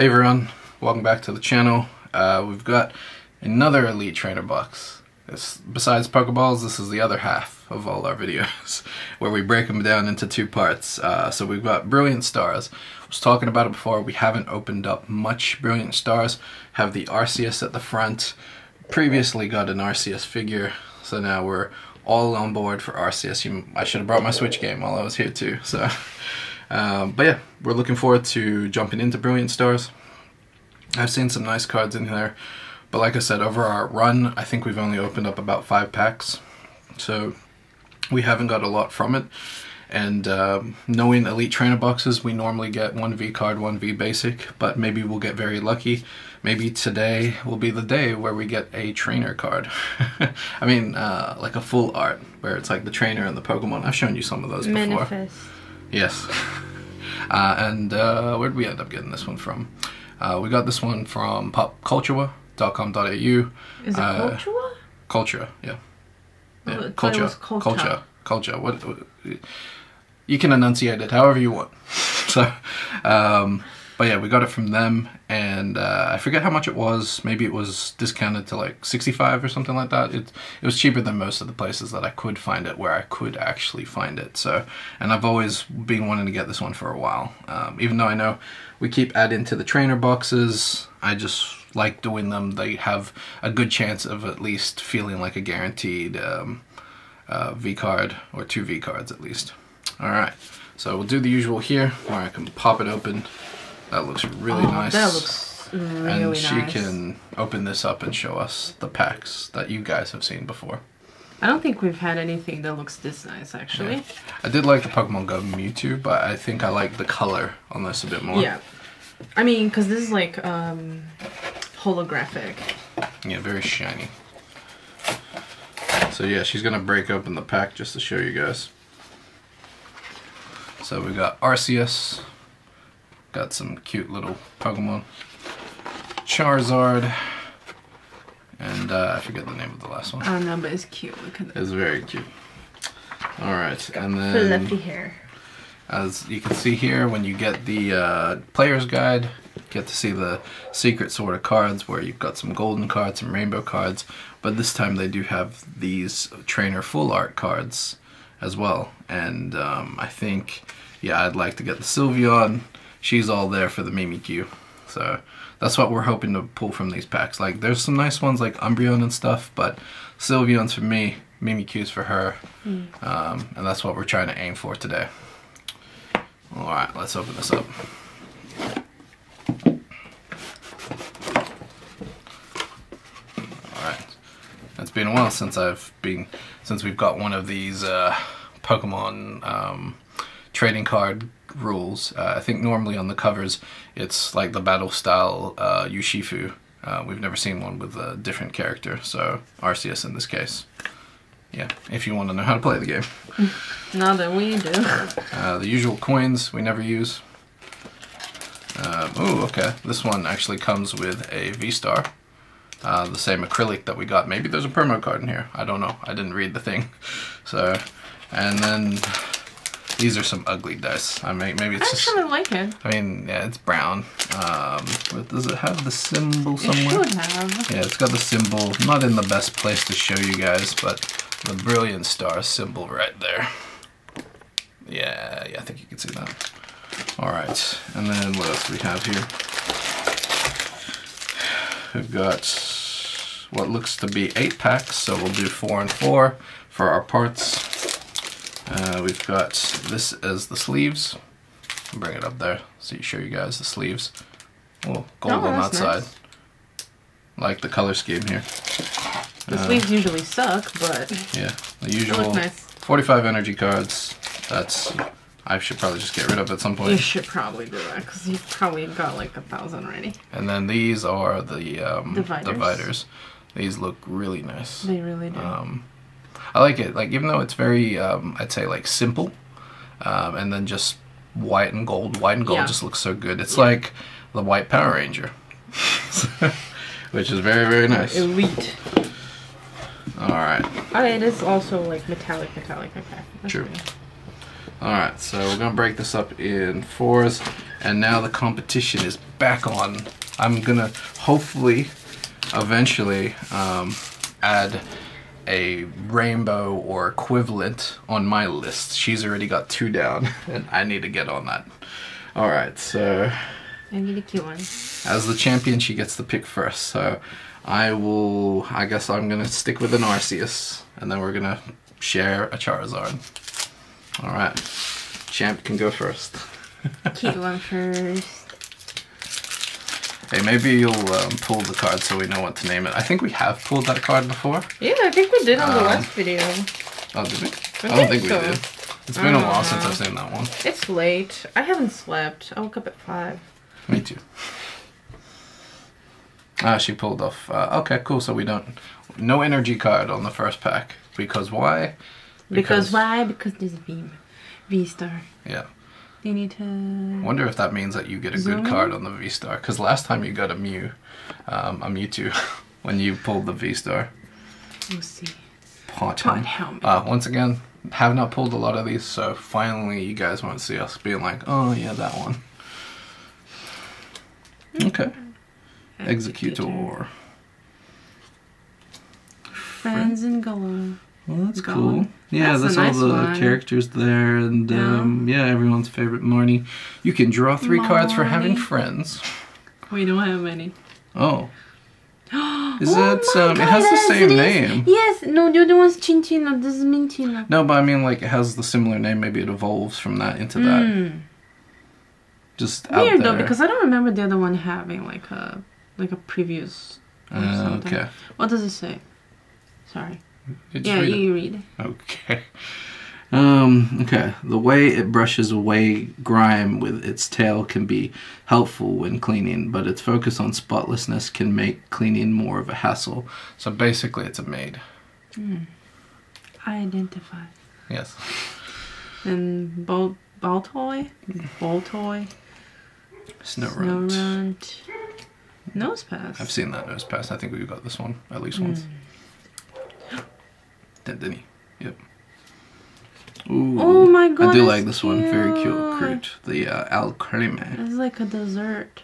Hey everyone, welcome back to the channel. We've got another Elite Trainer Box. Besides Pokeballs, this is the other half of all our videos, where we break them down into two parts. So we've got Brilliant Stars. I was talking about it before, we haven't opened up much Brilliant Stars. Have the Arceus at the front. Previously got an Arceus figure, so now we're all on board for Arceus. I should have brought my Switch game while I was here too, so... but yeah, we're looking forward to jumping into Brilliant Stars. I've seen some nice cards in there, but like I said, over our run, I think we've only opened up about 5 packs, so we haven't got a lot from it. And knowing Elite Trainer boxes, we normally get 1 V card, 1 V basic, but maybe we'll get very lucky. Maybe today will be the day where we get a trainer card. I mean, like a full art, where it's like the trainer and the Pokemon. I've shown you some of those before. Manifest. Yes. Where'd we end up getting this one from? We got this one from popcultura.com.au. Is it Cultura? Cultura, yeah. Yeah. Culture. Culture. Culture. What, you can enunciate it however you want. So, but yeah, we got it from them, and I forget how much it was. Maybe it was discounted to like 65 or something like that. It was cheaper than most of the places that I could find it, where I could actually find it. So, and I've always been wanting to get this one for a while. Even though I know we keep adding to the trainer boxes, I just like doing them. They have a good chance of at least feeling like a guaranteed V card, or 2 V cards at least. All right, so we'll do the usual here, where I can pop it open. That looks really nice. That looks really nice. And she can open this up and show us the packs that you guys have seen before. I don't think we've had anything that looks this nice, actually. Yeah. I did like the Pokemon Go Mewtwo, but I think I like the color on this a bit more. Yeah. I mean, because this is like holographic. Yeah, very shiny. So yeah, she's going to break open the pack just to show you guys. So we got Arceus, got some cute little Pokemon, Charizard, and I forget the name of the last one. I don't know, but it's cute. Look at that. It's very cute. Alright, and then... fluffy hair. As you can see here, when you get the player's guide, get to see the secret sort of cards, where you've got some golden cards, some rainbow cards, but this time they do have these trainer full art cards as well. And I think, yeah, I'd like to get the Sylveon. She's all there for the Mimikyu, so that's what we're hoping to pull from these packs. Like, there's some nice ones like Umbreon and stuff, but Sylveon's for me, Mimikyu's for her, and that's what we're trying to aim for today. All right, let's open this up. It's been a while since we've got one of these Pokemon trading card rules. I think normally on the covers it's like the battle style Yushifu. We've never seen one with a different character, so Arceus in this case. Yeah, if you want to know how to play the game. Now that we do. The usual coins we never use. Oh, okay. This one actually comes with a V-Star. The same acrylic that we got. Maybe there's a promo card in here. I don't know. I didn't read the thing. So, and then these are some ugly dice. I mean, maybe it's just... I actually like it. I mean, yeah, it's brown. But does it have the symbol somewhere? It should have. Yeah, it's got the symbol. Not in the best place to show you guys, but the Brilliant Star symbol right there. Yeah, yeah, I think you can see that. All right, and then what else do we have here? We've got what looks to be 8 packs, so we'll do 4 and 4 for our parts. We've got this as the sleeves. I'll bring it up there so you show you guys the sleeves. Oh, gold on that side. Nice. Like the color scheme here. The sleeves usually suck, but yeah, the usual nice. 45 energy cards. That's I should probably just get rid of at some point. You should probably do that, because you've probably got like 1,000 already. And then these are the dividers. These look really nice. They really do. I like it. Like, even though it's very, I'd say, like, simple, and then just white and gold. White and gold just looks so good. It's like the white Power Ranger, which is very, very nice. Elite. All right. Oh, it is also like metallic. Okay. That's true. Good. Alright, so we're going to break this up in 4s, and now the competition is back on. I'm gonna hopefully eventually add a rainbow or equivalent on my list. She's already got 2 down and I need to get on that. Alright, so I need a cute one. As the champion, she gets the pick first, so I guess I'm gonna stick with an Arceus and then we're gonna share a Charizard. Alright, champ can go first. Cute one first. Hey, maybe you'll pull the card so we know what to name it. I think we have pulled that card before. Yeah, I think we did on the last video. Oh, did we? I don't think we did. It's been a while since I've seen that one. It's late. I haven't slept. I woke up at 5. Me too. Ah, she pulled off. Okay, cool. So we don't... No energy card on the first pack. Because why? Because why? Because there's V-Star. Yeah. You need to... wonder if that means that you get a good card on the V-Star. Because last time you got a Mewtwo, when you pulled the V-Star. We'll see. Pot helmet. Once again, have not pulled a lot of these, so finally you guys won't see us being like, oh yeah, that one. Okay. Executor. Friends and Galore. Well, that's cool. Yeah, that's nice all the characters there, and yeah, everyone's favorite Marnie. You can draw 3 cards for having friends. We don't have many. Oh. Is it has the same name. Yes, no, the other one's Cinccino, this is Minccino. No, but I mean, like, it has the similar name, maybe it evolves from that into that. Just out there. Weird though, because I don't remember the other one having, like a previous or something. Okay. What does it say? Sorry. Yeah, you read it. Okay. Okay. The way it brushes away grime with its tail can be helpful when cleaning, but its focus on spotlessness can make cleaning more of a hassle. So basically, it's a maid. Mm. I identify. Yes. And Boltoy? Snorunt. Nosepass. I've seen that Nosepass. I think we've got this one at least once. Didn't he? Yep. Ooh, oh my god! I do like this one. Very cute, The Alcremie. It's like a dessert.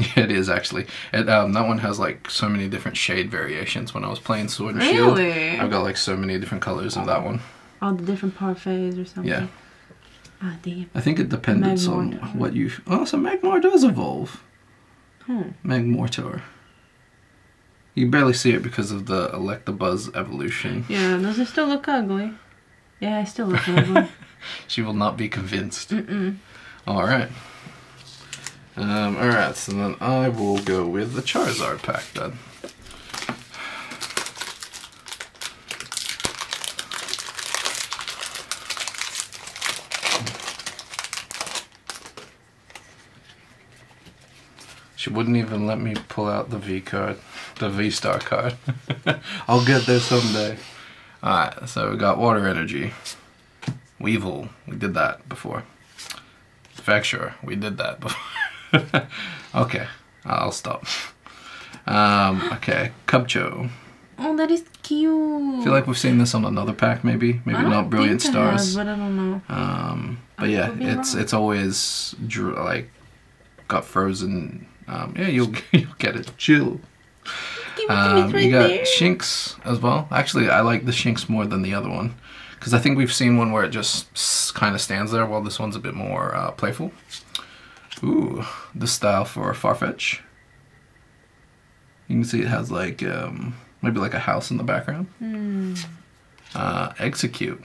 Yeah, it is actually. It, that one has like so many different shade variations. When I was playing Sword and Shield, I've got like so many different colors of that one. All the different parfaits or something. Yeah. I think it depended on what you. Oh, so Magmar does evolve. Hmm. Magmortar. You barely see it because of the Electabuzz evolution. Yeah, does it still look ugly? Yeah, I still look ugly. She will not be convinced. Mm-mm. Alright. Alright, so then I will go with the Charizard pack then. She wouldn't even let me pull out the V-Star card. I'll get there someday. Alright, so we got Water Energy. Weevil, we did that before. Facture, we did that before. Okay, I'll stop. Okay, Cubchoo. Oh, that is cute. I feel like we've seen this on another pack, maybe. Maybe not Brilliant Stars. I don't know. But yeah, it's always like got frozen. Yeah, you'll get it. Chill. You got Shinx as well. Actually, I like the Shinx more than the other one because I think we've seen one where it just kind of stands there, while this one's a bit more playful. Ooh, the style for Farfetch. You can see it has like maybe like a house in the background. Mm. Execute.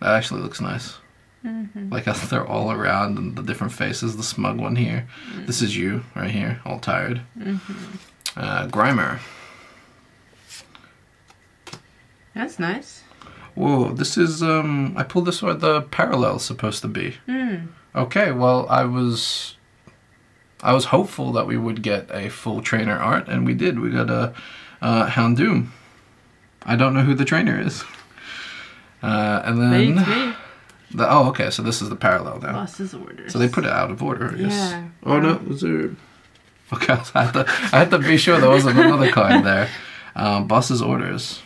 That actually looks nice. Mm-hmm. Like they're all around and the different faces. The smug one here. Mm. This is you right here, all tired. Mm-hmm. Grimer. That's nice. Whoa, this is I pulled this where the parallel's supposed to be. Mm. Okay, well I was hopeful that we would get a full trainer art, and we did. We got a Houndoom. I don't know who the trainer is. And then oh, okay, so this is the parallel now. Boss's Orders. So they put it out of order, I guess. Yeah. Oh, no, was there... Okay, I had to be sure there wasn't another card there. Boss's Orders.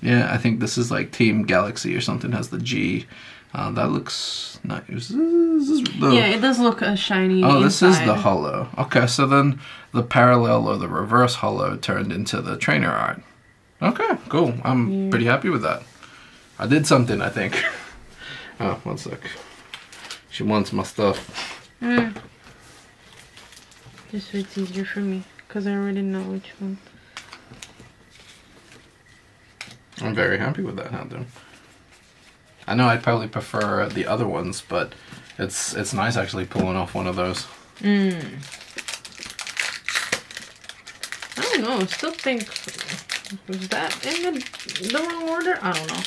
Yeah, I think this is like Team Galaxy or something, has the G. That looks nice. Yeah, it does look a shiny. Oh, this is the holo. Okay, so then the parallel or the reverse holo turned into the trainer art. Okay, cool. I'm pretty happy with that. I did something, I think. Oh, one sec. She wants my stuff. Just so it's easier for me, because I already know which one. I'm very happy with that Houndoom. I know I'd probably prefer the other ones, but it's nice actually pulling off one of those. I don't know, I still think, was that in the wrong order? I don't know.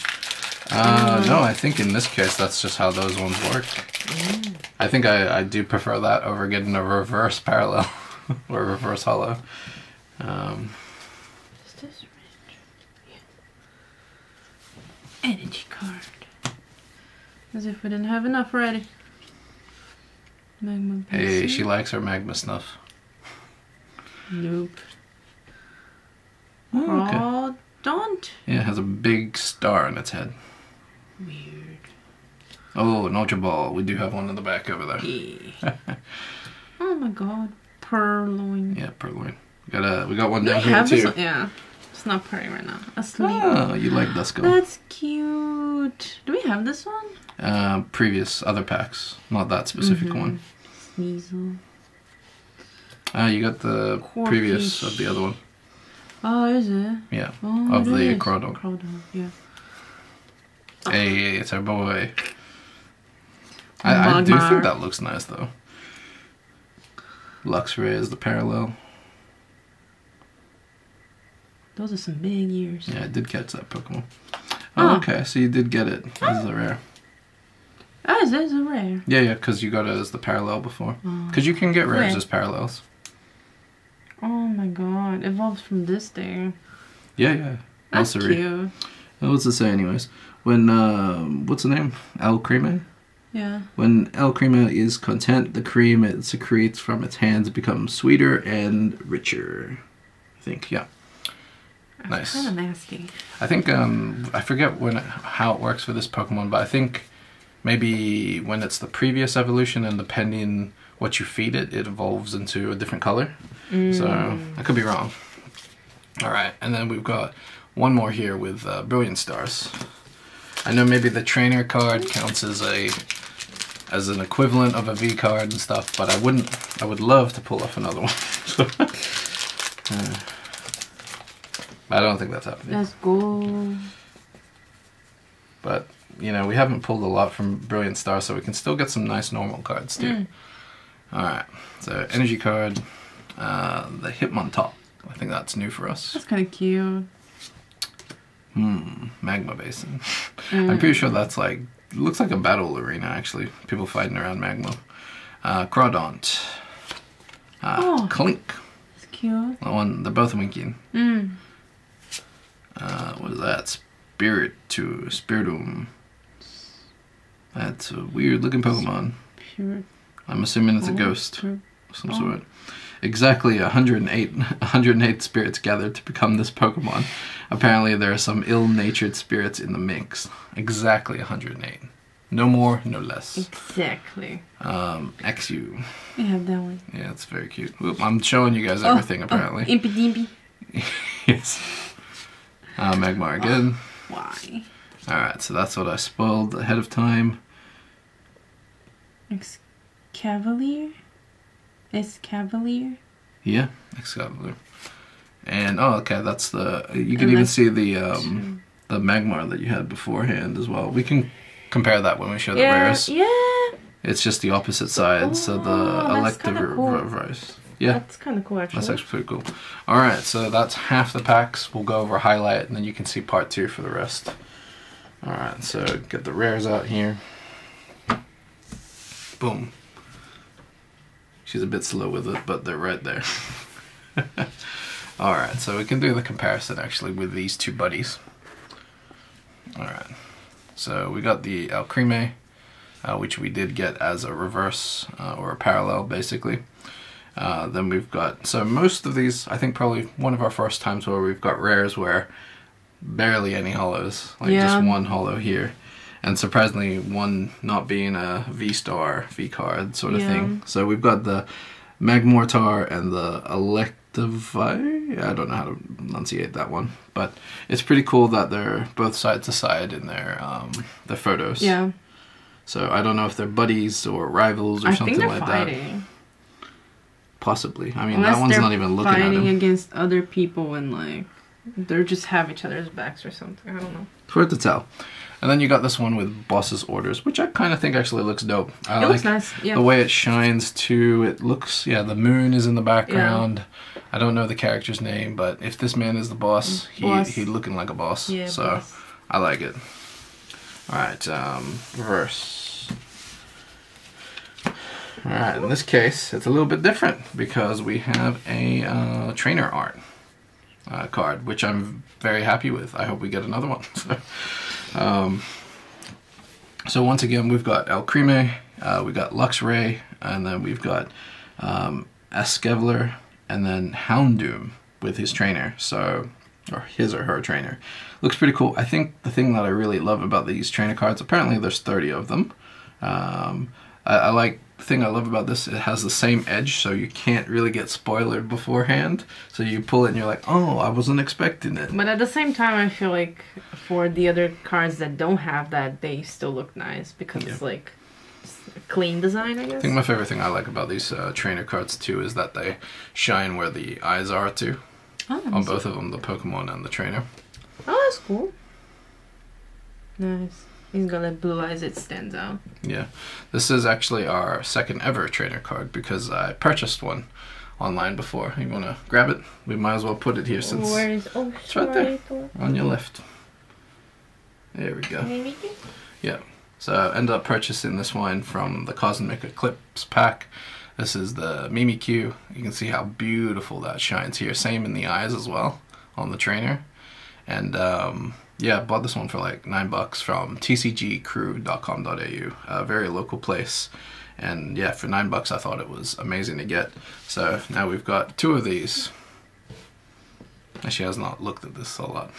No, I think in this case that's just how those ones work. I think I do prefer that over getting a reverse parallel or reverse holo. Is this range? Yeah. Energy card. As if we didn't have enough already. Magma Basin. Hey, she likes her magma snuff. Nope. Oh, okay. Crawdaunt? Yeah, it has a big star on its head. Weird. Oh, an Ultra Ball. We do have one in the back over there. Yeah. Oh my god. Purloin. Yeah, purloin. We got one down here too. Yeah. It's not purring right now. Asleep. Oh, you like Duskull. That's cute. Do we have this one? Previous other packs. Not that specific one. Sneasel. You got the Corfish. Previous of the other one. Oh, is it? Yeah. Oh, of the Crawdaunt. Crawdaunt, yeah. Hey, it's our boy. I do think that looks nice though. Luxray is the parallel. Those are some big ears. Yeah, I did catch that Pokemon. Oh, okay, so you did get it. This is a rare. Oh, this is a rare. Yeah, yeah, because you got it as the parallel before. Because you can get rares as parallels. Oh my god, evolved from this thing. Yeah, yeah. That's cute. What's it say anyways? When, what's the name? Alcremie? Yeah. When Alcremie is content, the cream it secretes from its hands becomes sweeter and richer. I think, yeah. Nice. Kind of nasty. I think I forget how it works for this Pokemon, but I think maybe when it's the previous evolution and depending what you feed it, it evolves into a different color. So I could be wrong. All right, and then we've got one more here with Brilliant Stars. I know maybe the trainer card counts as an equivalent of a V card and stuff, but I would love to pull off another one. So, I don't think that's happening. Let's go. But, you know, we haven't pulled a lot from Brilliant Star, so we can still get some nice normal cards, too. Alright, so energy card, the Hitmontop. I think that's new for us. That's kind of cute. Magma Basin. I'm pretty sure that's like, looks like a battle arena, actually. People fighting around magma. Crawdaunt. Klink. That's cute. That one, they're both winking. What is that? Spiritomb. That's a weird looking Pokemon. I'm assuming it's a ghost of some sort. Exactly 108 spirits gathered to become this Pokemon. Apparently there are some ill-natured spirits in the mix. Exactly 108. No more, no less. Exactly. XU. We have that one. Yeah, it's very cute. Oop, I'm showing you guys everything apparently. Impidimpy. Yes. Magmar again. Why? Alright, so that's what I spoiled ahead of time. Cavalier? Cavalier? Yeah, Cavalier. And, oh, okay, that's the... You can even see the Magmar that you had beforehand as well. We can compare that when we show the rares. Yeah, it's just the opposite side, so the Electabuzz reverse. Yeah, that's kind of cool, actually. That's actually pretty cool. All right, so that's half the packs. We'll go over highlight, and then you can see part two for the rest. All right, so get the rares out here. Boom. She's a bit slow with it, but they're right there. All right, so we can do the comparison, actually, with these two buddies. All right, so we got the Alcremie, which we did get as a reverse or a parallel, basically. Then we've got, so most of these, I think probably one of our first times where we've got rares where barely any holos, like just one holo here. And surprisingly, one not being a V-Star, V-Card sort of thing. So we've got the Magmortar and the Electabuzz. I don't know how to enunciate that one. But it's pretty cool that they're both side to side in their photos. Yeah. So I don't know if they're buddies or rivals or something like that. I think they're fighting. Possibly. I mean, unless that one's not even looking at him. Fighting against other people and, like, they just have each other's backs or something. I don't know. It's hard to tell. And then you got this one with Boss's Orders, which I kind of think actually looks dope. It looks nice. Yeah. The way it shines too. It looks, the moon is in the background. Yeah. I don't know the character's name, but if this man is the boss, he's looking like a boss. Yeah, so boss. I like it. All right, reverse. All right, in this case, it's a little bit different because we have a trainer art card, which I'm very happy with. I hope we get another one. So once again, we've got Alcremie, we've got Luxray, and then we've got Escavalier, and then Houndoom with his trainer, or his or her trainer. Looks pretty cool. I think the thing that I really love about these trainer cards, apparently there's 30 of them. I like, the thing I love about this, it has the same edge, so you can't really get spoiled beforehand. So you pull it and you're like, oh, I wasn't expecting it. But at the same time, I feel like for the other cards that don't have that, they still look nice because it's like clean design, I guess. I think my favorite thing I like about these trainer cards too is that they shine where the eyes are too. Oh, on both of them, the Pokemon and the trainer. Oh, that's cool. Nice. He's got like blue eyes, it stands out. Yeah. This is actually our second ever trainer card because I purchased one online before. You want to grab it? We might as well put it here since... Where is... Oh, it's right there. On your left. There we go. Yeah. So I ended up purchasing this one from the Cosmic Eclipse pack. This is the Mimikyu. You can see how beautiful that shines here. Same in the eyes as well on the trainer. And... yeah, I bought this one for like $9 from tcgcrew.com.au, a very local place. And yeah, for $9, I thought it was amazing to get. So now we've got two of these. Actually, I has not looked at this a lot.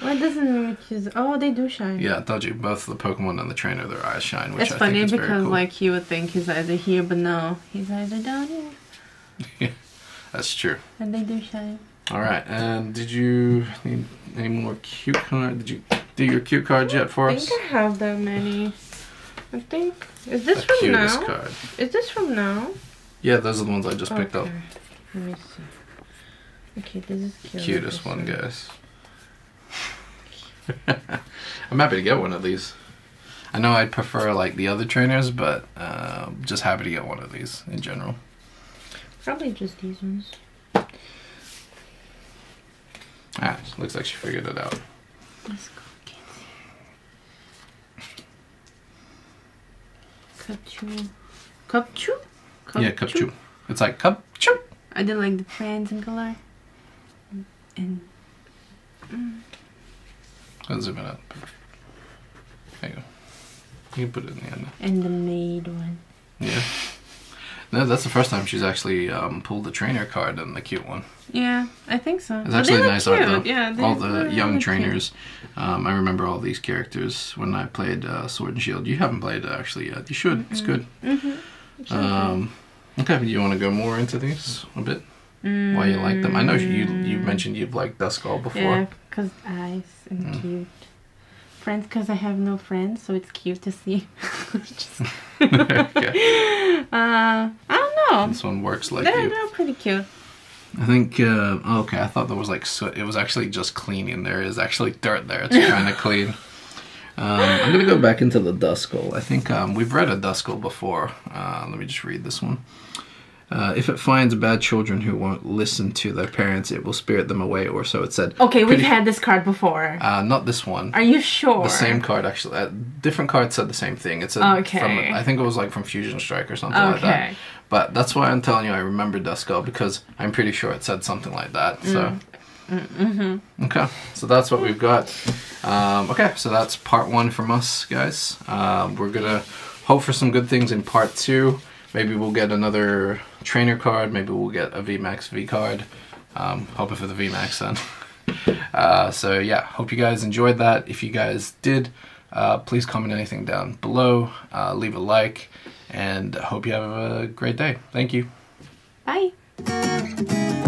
What doesn't Mimikyu? Oh, they do shine. Yeah, I told you, both the Pokemon and the trainer, their eyes shine, which I think is very cool. It's funny because like you would think he's either here, but no, he's either down here. Yeah, that's true. And they do shine. All right, and did you need any more cue cards? Did you do your cue cards yet for us? I think I have that many. I think... Is this from now? Card. Is this from now? Yeah, those are the ones I just picked up. Let me see. Okay, this is cute. Cutest one, guys. I'm happy to get one of these. I know I prefer, like, the other trainers, but I'm just happy to get one of these in general. Probably just these ones. Ah, looks like she figured it out. Let's go, kids. Cubchoo. Cubchoo? Yeah, Cubchoo. It's like Cubchoo. I didn't like the plans in color. And. I'll zoom it up. There you go. You can put it in the end. And the maid one. Yeah. No, that's the first time she's actually pulled the trainer card and the cute one. Yeah, I think so. It's actually nice art, though. Yeah, all the young trainers. I remember all these characters when I played Sword and Shield. You haven't played it actually yet. You should. Mm-hmm. It's good. Mm-hmm. Okay, do you want to go more into these a bit? Mm-hmm. Why you like them? I know you mentioned you've liked Duskull before. Yeah, because eyes and cute. Friends, because I have no friends, so it's cute to see. I don't know. This one works like you. They're pretty cute. I think. Okay, I thought there was like soot. It was actually just cleaning. There is actually dirt there. It's trying to clean. I'm gonna go back into the Duskull. I think we've read a Duskull before. Let me just read this one. If it finds bad children who won't listen to their parents, it will spirit them away, or so it said. Okay, we've had this card before. Not this one. Are you sure? The same card, actually. Different card said the same thing. It's I think it was like from Fusion Strike or something like that. But that's why I'm telling you I remember Duskull, because I'm pretty sure it said something like that. So. Okay, so that's what we've got. Okay, so that's part one from us, guys. We're going to hope for some good things in part two. Maybe we'll get another trainer card. Maybe we'll get a VMAX V card. Hoping for the VMAX then. So yeah, hope you guys enjoyed that. If you guys did, please comment anything down below, leave a like, and hope you have a great day. Thank you. Bye.